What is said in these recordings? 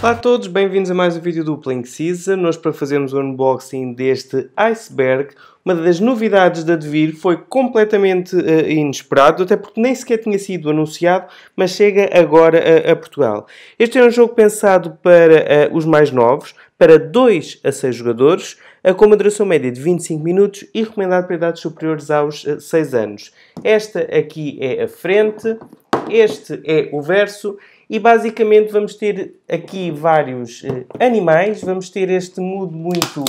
Olá a todos, bem-vindos a mais um vídeo do Playing Season. Hoje para fazermos o unboxing deste Iceberg. Uma das novidades da Devir foi completamente inesperado, até porque nem sequer tinha sido anunciado, mas chega agora a Portugal. Este é um jogo pensado para os mais novos, para 2 a 6 jogadores, com uma duração média de 25 minutos e recomendado para idades superiores aos 6 anos. Esta aqui é a frente, este é o verso. E basicamente vamos ter aqui vários animais, vamos ter este mudo muito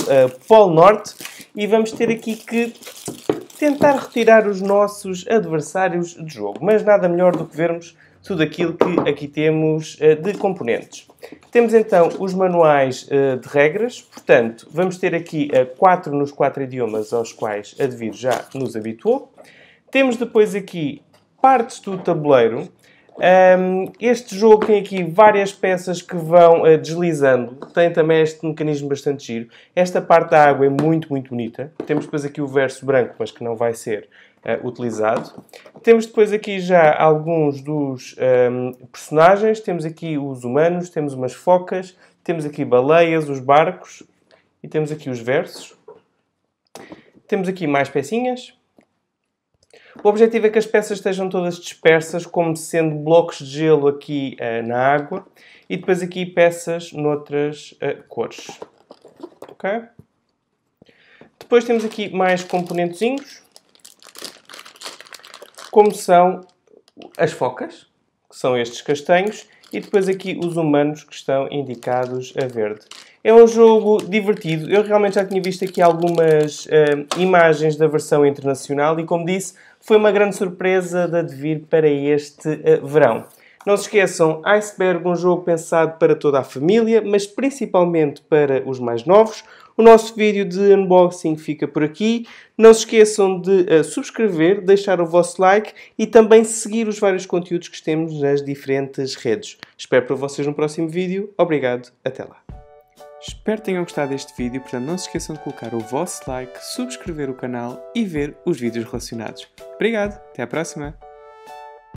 Polo Norte e vamos ter aqui que tentar retirar os nossos adversários do jogo. Mas nada melhor do que vermos tudo aquilo que aqui temos de componentes. Temos então os manuais de regras, portanto vamos ter aqui 4 nos 4 idiomas aos quais a Devir já nos habituou. Temos depois aqui partes do tabuleiro. Este jogo tem aqui várias peças que vão deslizando. Tem também este mecanismo bastante giro. Esta parte da água é muito bonita. Temos depois aqui o verso branco, mas que não vai ser utilizado. Temos depois aqui já alguns dos personagens. Temos aqui os humanos, temos umas focas, temos aqui baleias, os barcos e temos aqui os versos. Temos aqui mais pecinhas. O objetivo é que as peças estejam todas dispersas, como sendo blocos de gelo aqui na água e depois aqui peças noutras cores. Okay? Depois temos aqui mais componentezinhos, como são as focas, que são estes castanhos, e depois aqui os humanos, que estão indicados a verde. É um jogo divertido. Eu realmente já tinha visto aqui algumas imagens da versão internacional e, como disse, foi uma grande surpresa da Devir para este verão. Não se esqueçam, Iceberg, um jogo pensado para toda a família, mas principalmente para os mais novos. O nosso vídeo de unboxing fica por aqui. Não se esqueçam de subscrever, deixar o vosso like e também seguir os vários conteúdos que temos nas diferentes redes. Espero por vocês no próximo vídeo. Obrigado. Até lá. Espero que tenham gostado deste vídeo, portanto não se esqueçam de colocar o vosso like, subscrever o canal e ver os vídeos relacionados. Obrigado, até à próxima!